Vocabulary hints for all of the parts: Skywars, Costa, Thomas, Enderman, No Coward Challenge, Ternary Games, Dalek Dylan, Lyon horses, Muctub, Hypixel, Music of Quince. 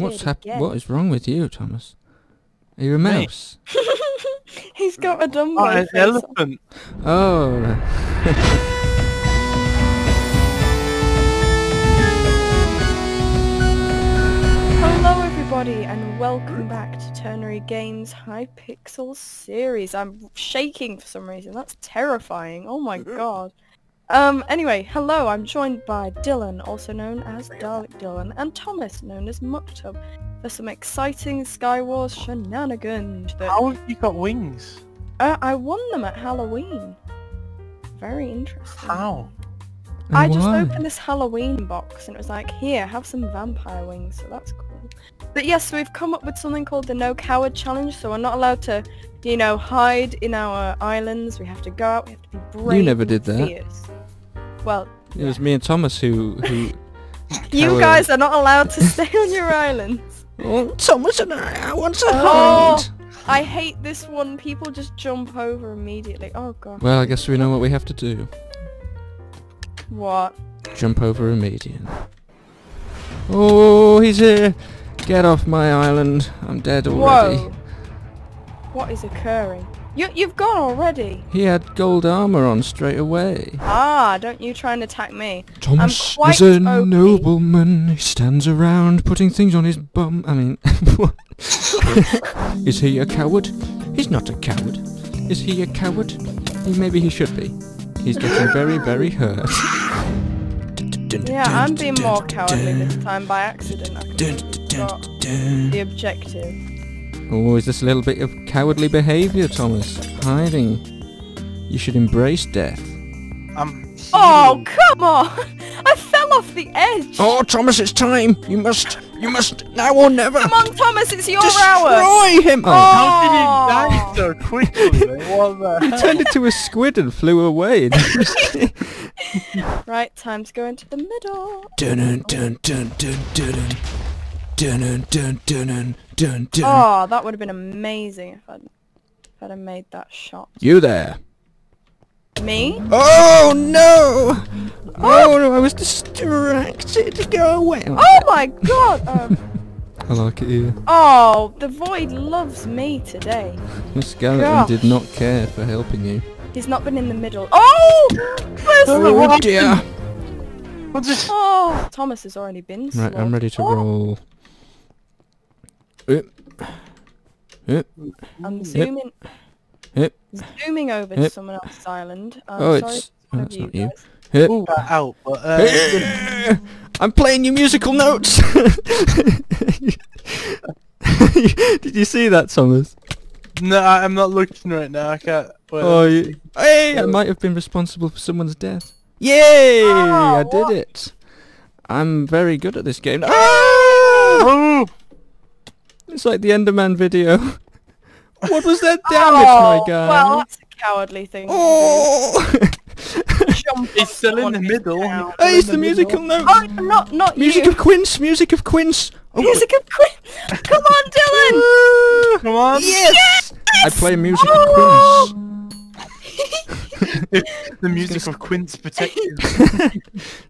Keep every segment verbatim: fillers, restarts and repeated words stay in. What's happened? What is wrong with you, Thomas? Are you a mouse? He's got a dumbbell. Oh, an elephant. Oh. Right. Hello, everybody, and welcome back to Ternary Games Hypixel series. I'm shaking for some reason. That's terrifying. Oh my god. Um, anyway, hello, I'm joined by Dylan, also known as Dalek Dylan, and Thomas, known as Muctub, for some exciting Skywars shenanigans. That... How have you got wings? Uh, I won them at Halloween. Very interesting. How? And I why? just opened this Halloween box and it was like, here, have some vampire wings, so that's cool. But yes, we've come up with something called the No Coward Challenge, so we're not allowed to, you know, hide in our islands. We have to go out, we have to be brave. You never did that. Fierce. Well, it was yeah. me and Thomas who... who you guys are not allowed to stay on your islands. Well, Thomas and I, I want to oh, hide. I hate this one. People just jump over immediately. Oh, God. Well, I guess we know what we have to do. What? Jump over a median. Oh, he's here! Get off my island. I'm dead already. Whoa. What is occurring? You, you've gone already? He had gold armor on straight away. Ah, don't you try and attack me. Thomas I'm quite is a O P. Nobleman. He stands around putting things on his bum. I mean, what? Is he a coward? He's not a coward. Is he a coward? Maybe he should be. He's getting very, very hurt. Yeah, I'm being more cowardly this time by accident. I got the objective. Oh, is this a little bit of cowardly behaviour, Thomas? Hiding. You should embrace death. Um. Oh, come on! I fell off the edge. Oh, Thomas, it's time. You must. You must now or never. Come on, Thomas, it's your Destroy hour. Destroy him. Oh. How did he die so quickly? What he turned into a squid and flew away. Right, time to go into the middle. Dun dun dun dun dun dun dun dun dun. Oh, that would have been amazing if I'd if I'd have made that shot. You there? Me? Oh no! Oh, no, I was distracted. Go away. Oh my god! Um, I like it here. Oh, the void loves me today. The skeleton Gosh. did not care for helping you. He's not been in the middle. Oh! Oh dear! What's this? Oh, Thomas has already been slaughtered. Right, I'm ready to oh. roll. Oop. Oop. I'm zooming. Oop. Zooming over Oop. to someone else's island. I'm oh, sorry it's. Oh, it's not you. Guys. Ooh, out, but, uh, I'm playing you musical notes. Did you see that, Thomas? No, I'm not looking right now. I can't. Wait. Oh, you, hey! I might have been responsible for someone's death. Yay! Oh, I did what? it. I'm very good at this game. Oh! It's like the Enderman video. What was that damage, oh, my guy? Well, that's a cowardly thing. Oh! It's still in the middle. Hey, it's the, the musical note. Oh, not not Music you. of Quince. Music of Quince. Oh, music of Quince. Come on, Dylan. Come on. Yes. yes! I play music oh! of Quince. The music of Quince protects you.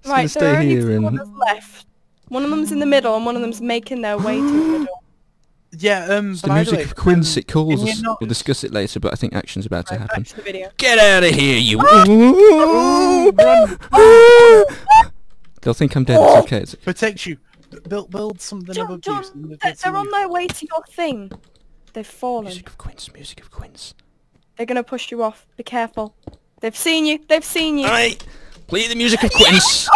Right, so there are only two ones left. One of them's in the middle, and one of them's making their way to the middle. Yeah, um... It's the music way, of Quince, um, it calls us. We'll discuss it later, but I think action's about right, to happen. Back to the video. Get out of here, you... They'll think I'm dead, it's okay. It's... Protect you. Build, build something John, above John, you. They're, they're on their way to your thing. They've fallen. Music of Quince, music of Quince. They're gonna push you off. Be careful. They've seen you, they've seen you. Alright, play the music of Quince.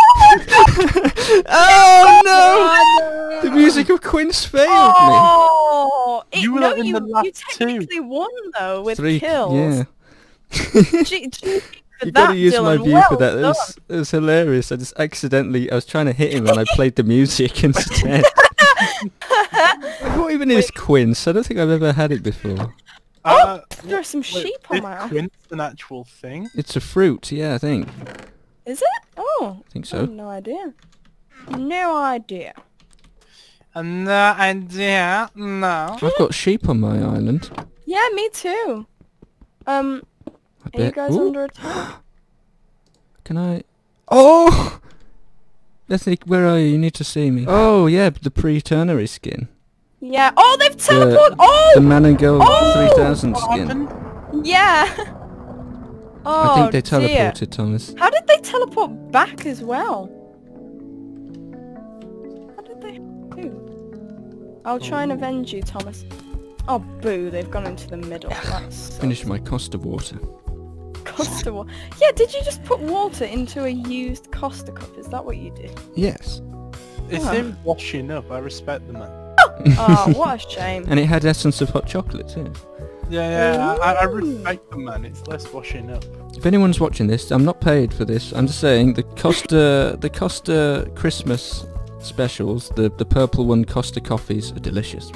Oh no! The music of Quince failed oh, me. It, you were no, in you, the last you technically two. won though with Three, kills. Yeah. G G for you that, gotta use Dylan. my view well for that. It was, it was hilarious. I just accidentally I was trying to hit him and I played the music instead. What even is wait. Quince? I don't think I've ever had it before. Uh, oh, there are some wait, sheep on my. Is Quince an actual thing? It's a fruit. Yeah, I think. Is it? Oh, I think so. I have no idea. No idea. No idea. No. I've got sheep on my island. Yeah, me too. Um, I are bet. you guys Ooh. under attack? Can I? Oh! Let's see, where are you? You need to see me. Oh yeah, the pre-ternary skin. Yeah. Oh, they've teleported. Oh. The Man and Girl oh! three thousand skin. Yeah. Oh, I think they teleported, dear. Thomas. How did they teleport back as well? How did they do? I'll try and avenge you, Thomas. Oh, boo, they've gone into the middle. That's Finish my Costa water. Costa water? Yeah, did you just put water into a used Costa cup? Is that what you did? Yes. It's oh. him washing up. I respect the man. Oh, oh what a shame. And it had essence of hot chocolate, too. Yeah, yeah, I, I respect them, man. It's less washing up. If anyone's watching this, I'm not paid for this. I'm just saying the Costa, the Costa Christmas specials, the the purple one, Costa coffees are delicious.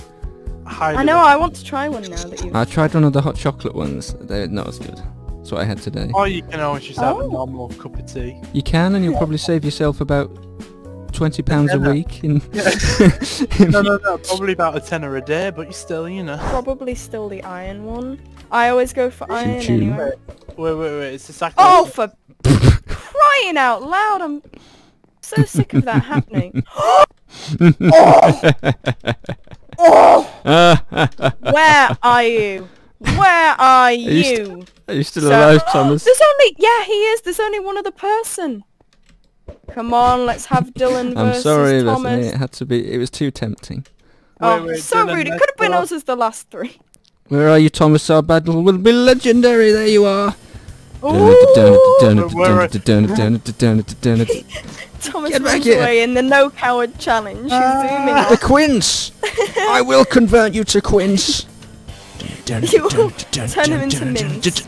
Hi, I know. I want to try one now that you. I tried one of the hot chocolate ones. They're not as good. That's what I had today. Oh, you can always just oh. have a normal cup of tea. You can, and you'll probably save yourself about twenty pounds a, a week. In yeah. no, no, no, probably about a tenner a day, but you still, you know. Probably still the iron one. I always go for iron anyway. Wait, wait, wait, it's the sacrilege. Oh, for crying out loud! I'm so sick of that happening. oh! oh! Where are you? Where are you? Are you, st are you still so alive, Thomas? There's only yeah, he is. There's only one other person. Come on, let's have Dylan versus Thomas. I'm sorry, Thomas. It had to be. It was too tempting. Oh, wait, wait, so Dylan, rude! It could have been us as the last three. Where are you, Thomas? Our battle will be legendary. There you are. Thomas runs away in the No Coward Challenge. Uh, the Quince. I will convert you to Quince. You will turn him into mince.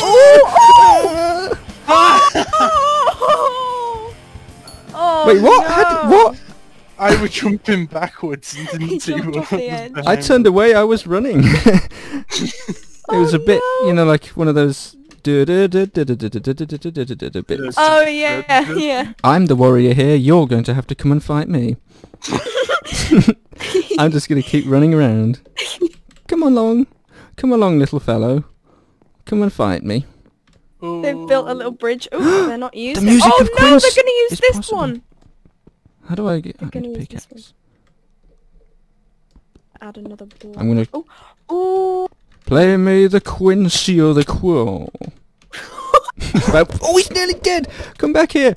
Oh! Oh! Oh, wait, what? No. How did, what? I was jumping backwards and didn't see what was I turned away, I was running. it oh, was a bit, no. you know, like one of those... bits. Oh, yeah, yeah. I'm the warrior here, you're going to have to come and fight me. I'm just going to keep running around. Come along. Come along, little fellow. Come and fight me. Oh. They've built a little bridge. Oh, they're not using the music it. Oh of no, they're gonna use this possible. one. How do I get? They're I gonna use this one. Add another ball. I'm gonna. Oh, oh. Play me the Quincy or the Quill. Oh, he's nearly dead. Come back here.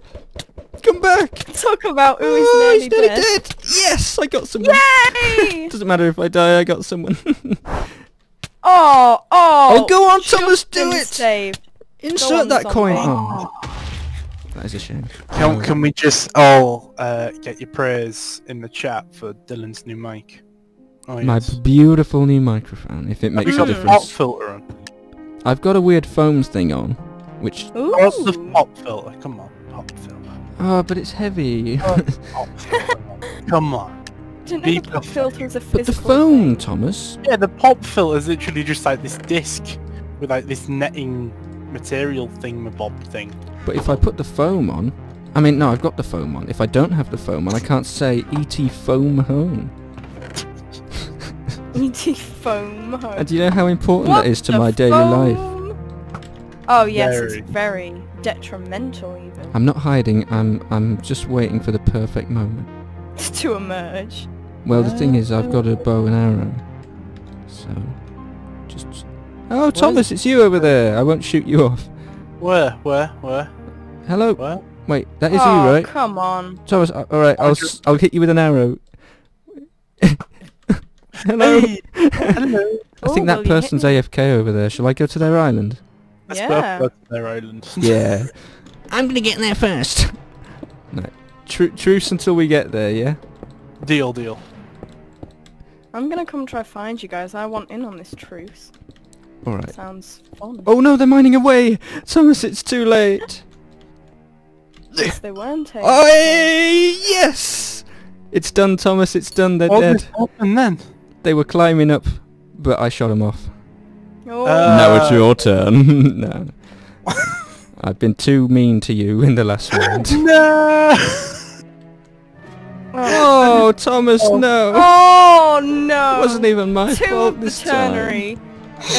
Come back. Talk about who is oh, nearly, he's nearly dead. dead. Yes, I got someone. Yay! Doesn't matter if I die. I got someone. oh, oh. Oh, go on, Thomas. Do it. Saved. Insert that coin. Oh. That is a shame. Can, can we just all uh, get your prayers in the chat for Dylan's new mic? Oh, yes. My beautiful new microphone. If it makes a difference. Have you got the pop filter on? I've got a weird foam thing on, which. What's the pop filter? Come on, pop filter. Oh, but it's heavy. Oh, pop Come on. Didn't know the pop filter is a physical. But the foam, thing. Thomas. Yeah, the pop filter is literally just like this disc with like this netting. Material thingamabob thing. But if I put the foam on, I mean, no, I've got the foam on. If I don't have the foam on, I can't say E T foam home. E T foam home. And do you know how important what that is to my daily foam? life? Oh yes, very. It's very detrimental even. I'm not hiding. I'm I'm just waiting for the perfect moment to emerge. Well, the oh. thing is, I've got a bow and arrow, so just. Oh, what Thomas, it's you over there. I won't shoot you off. Where? Where? Where? Hello. Where? Wait, that is oh, you, right? Come on, Thomas. Uh, all right, I'll s I'll hit you with an arrow. Hello. Hey. Hello. I think Ooh, that person's A F K over there. Shall I go to their island? Let's yeah. go to their island. Yeah. I'm gonna get in there first. No. Tru truce until we get there. Yeah. Deal. Deal. I'm gonna come try find you guys. I want in on this truce. Alright. Sounds fun. Oh no, they're mining away! Thomas, it's too late! Yes, they weren't. Oh, yes! It's done, Thomas, it's done, they're oh, dead. And then? They were climbing up, but I shot them off. Oh. Uh. Now it's your turn. No. I've been too mean to you in the last round. No! Oh, Thomas, oh. no! Oh, no! It wasn't even my Two fault this time. Ternary.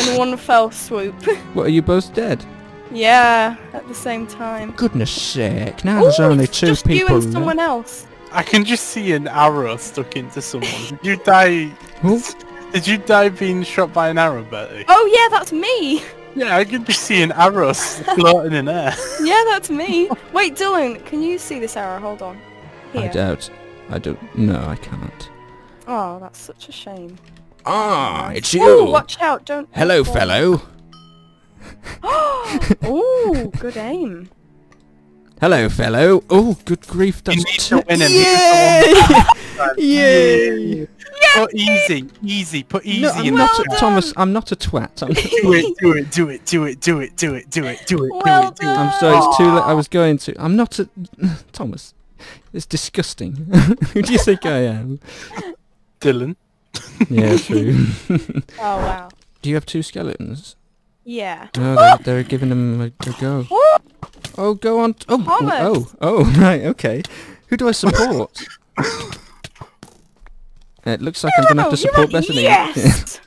In one fell swoop. What, are you both dead? Yeah, at the same time. Goodness sake, now Ooh, there's only two just people. You and someone else. I can just see an arrow stuck into someone. Did you die? Who? Did you die being shot by an arrow, Bertie? Oh yeah, that's me! Yeah, I can just see an arrow floating in air. Yeah, that's me. Wait, Dylan, can you see this arrow? Hold on. Here. I don't. I don't. No, I can't. Oh, that's such a shame. Ah, it's you! Ooh, watch out, don't... Hello, fall. fellow. Ooh, good aim. Hello, fellow. Oh, good grief, that's... You need to win him. Yay! Yay! Yay! Put easy, easy, put easy no, in well the chat. Thomas, I'm not a twat. I'm do it, do it, do it, do it, do it, do it, do it, do it, well do it, do it. I'm sorry, it's too late. I was going to. I'm not a... Thomas, it's disgusting. Who do you think I am? Dylan. Yeah, true. Oh, wow. Do you have two skeletons? Yeah. No, they're, they're giving them a, a go. Oh, go on. Oh, oh, oh, right, okay. Who do I support? It looks like no, I'm going to have to support like, Bethany. Yes!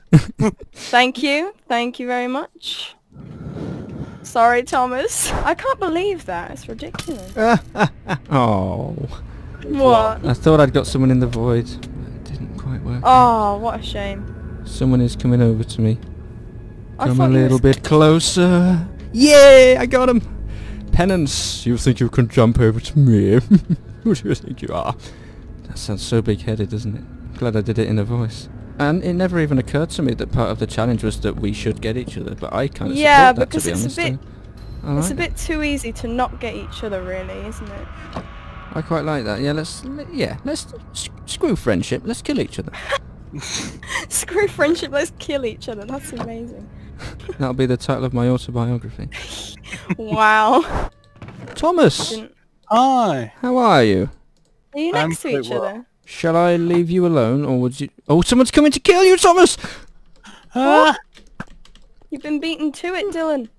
Thank you. Thank you very much. Sorry, Thomas. I can't believe that. It's ridiculous. Oh. What? I thought I'd got someone in the void. It didn't quite work. Oh, what a shame. Someone is coming over to me. I Come a little bit closer. Yay! I got him! Penance. You think you can jump over to me? Who do you think you are? That sounds so big-headed, doesn't it? Glad I did it in a voice. And it never even occurred to me that part of the challenge was that we should get each other, but I kind of yeah, support that, to be honest. Yeah, because like it's a bit too easy to not get each other, really, isn't it? I quite like that. Yeah, let's yeah, let's screw friendship. Let's kill each other. Screw friendship. Let's kill each other. That's amazing. That'll be the title of my autobiography. Wow. Thomas. Hi. How are you? Are you next I'm to each other? Well. Shall I leave you alone, or would you... Oh, someone's coming to kill you, Thomas! Ah! You've been beaten to it, Dylan.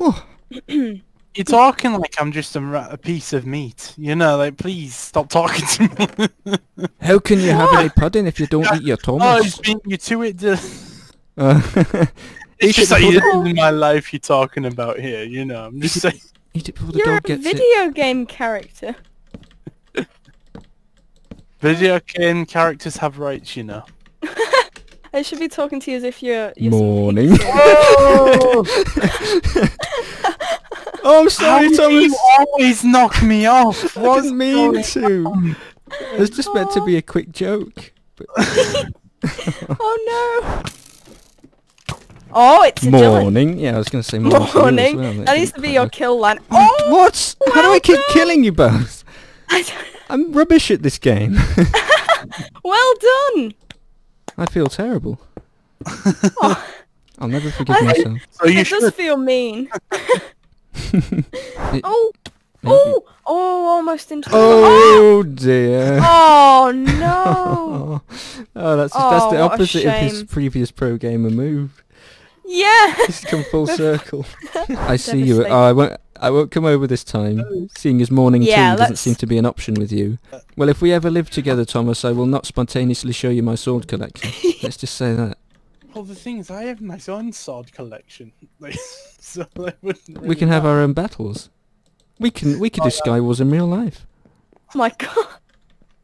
Oh. You're talking like I'm just a, a piece of meat. You know, like, please stop talking to me. How can you have any pudding if you don't yeah. eat your Thomas? Oh, he's beating you to it, Dylan. Uh, it's just like you in my life you're talking about here, you know. I'm just saying... Eat it before the dog gets it. You're a video game character. Video game characters have rights, you know. I should be talking to you as if you're... you're Morning. Oh! Oh, I'm sorry, How Thomas. You always knock me off. I didn't mean to. It was just oh. meant to be a quick joke. Oh no. Oh, it's a Morning. Dylan. Yeah, I was going to say morning. Morning. Well, that that needs to be your kill line. Oh, what? Well How do I keep done. killing you both? I don't I'm rubbish at this game. Well done! I feel terrible. Oh. I'll never forgive I, myself. So you it should. does feel mean. it, oh! Oh! Oh, almost into the Oh, oh dear. Oh, no! Oh, that's, oh, that's the opposite of his previous pro gamer move. Yeah! He's come full circle. I see you. Oh, I won't... I won't come over this time, seeing as morning yeah, two doesn't seem to be an option with you. Well, if we ever live together, Thomas, I will not spontaneously show you my sword collection. Let's just say that. Well, the thing is, I have my own sword collection, so I wouldn't really We can have, have our own battles. We can we could oh, do yeah. Skywars in real life. Oh my god.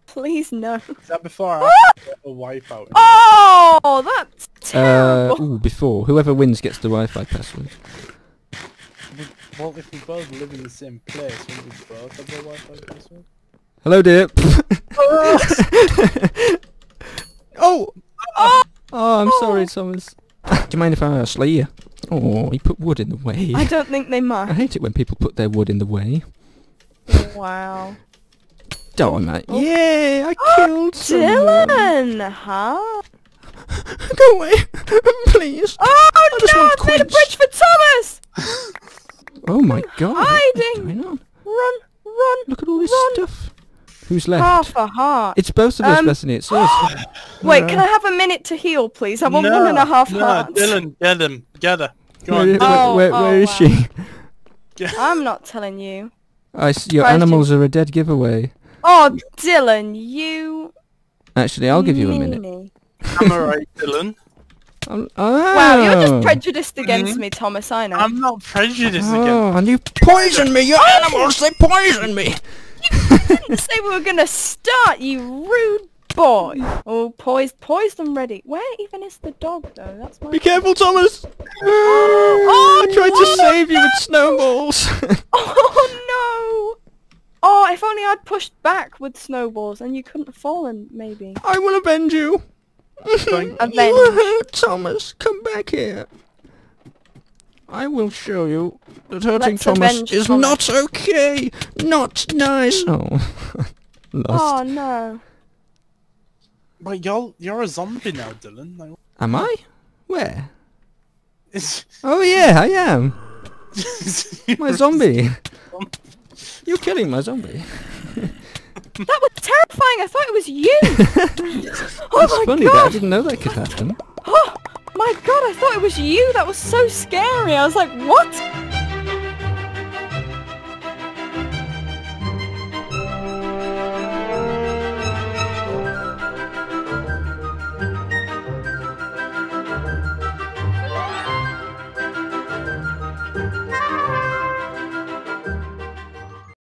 Please no. Is that before or after a wipeout? Oh, that's terrible. Uh, ooh, before. Whoever wins gets the Wi-Fi password. Well, if we both live in the same place, wouldn't we both have the Wi-Fi password? Hello, dear. Oh! Oh! Oh, I'm oh. sorry, Thomas. Do you mind if I slay you? Oh, you put wood in the way. I don't think they mind. I hate it when people put their wood in the way. Wow. Darn it. Oh. Yay! I oh, killed Dylan! Someone. Huh? Go away! Please! Oh, I just no! Want I've made a bridge for Thomas! Oh my god! Hiding! Run! Run! Look at all this run. stuff. Who's left? Half a heart. It's both of us, um, Bethany. It's us. Wait, no. can I have a minute to heal, please? I want no, one and a half no, hearts. Dylan, get him, get her. Go on. Where, oh, where, where, where oh, is wow. she? I'm not telling you. I s your animals you. are a dead giveaway. Oh, Dylan, you. Actually, I'll give you a minute. I'm alright, Dylan. Oh. Wow, you're just prejudiced against mm. me, Thomas, I know. I'm not prejudiced oh, against and you poisoned me, you animals, they poisoned me! You didn't say we were gonna start, you rude boy! All poised, poised and ready. Where even is the dog, though? That's my Be careful, Thomas! Oh, I tried to save you with snowballs! Oh, no! Oh, if only I'd pushed back with snowballs and you couldn't have fallen, maybe. I will avenge you! Avenge. Thomas, come back here. I will show you that hurting Let's Thomas is Thomas. not okay. Not nice. Oh, lost. Oh no. But you're you're a zombie now, Dylan. No. Am I? Where? Oh yeah, I am. My zombie. You're killing my zombie. That was terrifying! I thought it was you! Oh it's my funny god! That I didn't know that could happen. Oh my god, I thought it was you! That was so scary! I was like, what?